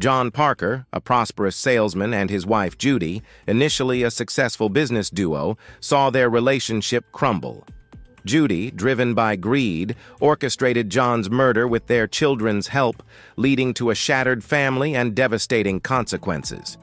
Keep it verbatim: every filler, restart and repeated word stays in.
John Parker, a prosperous salesman, and his wife Judy, initially a successful business duo, saw their relationship crumble. Judy, driven by greed, orchestrated John's murder with their children's help, leading to a shattered family and devastating consequences.